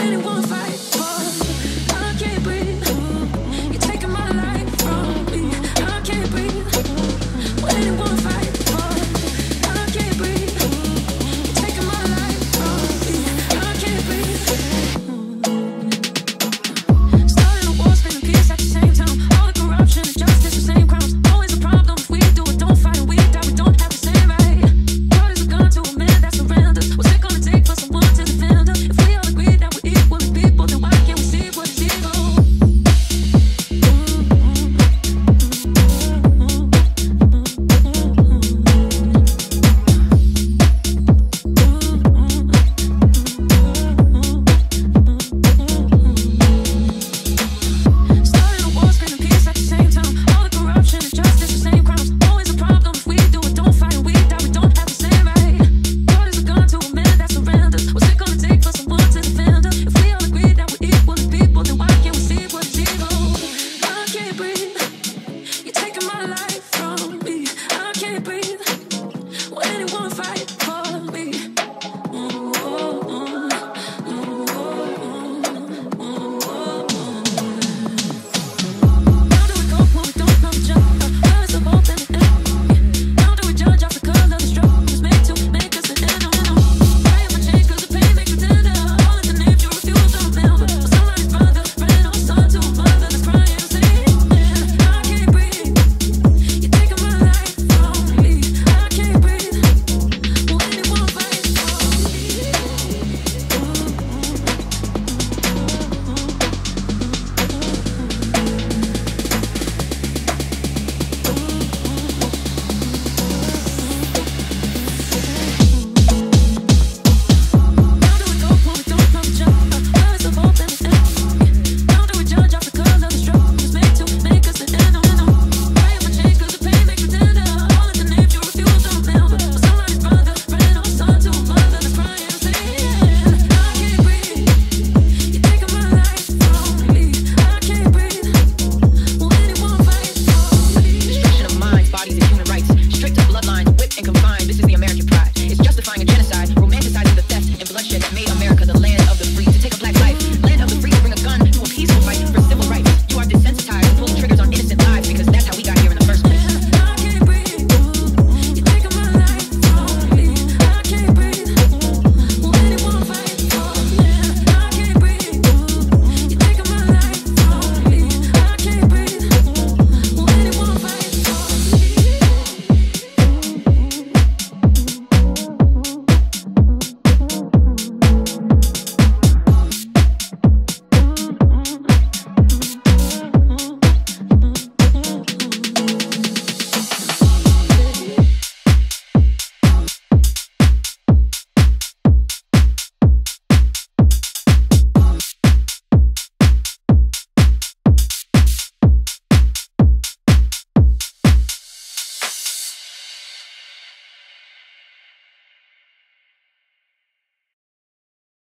anyone.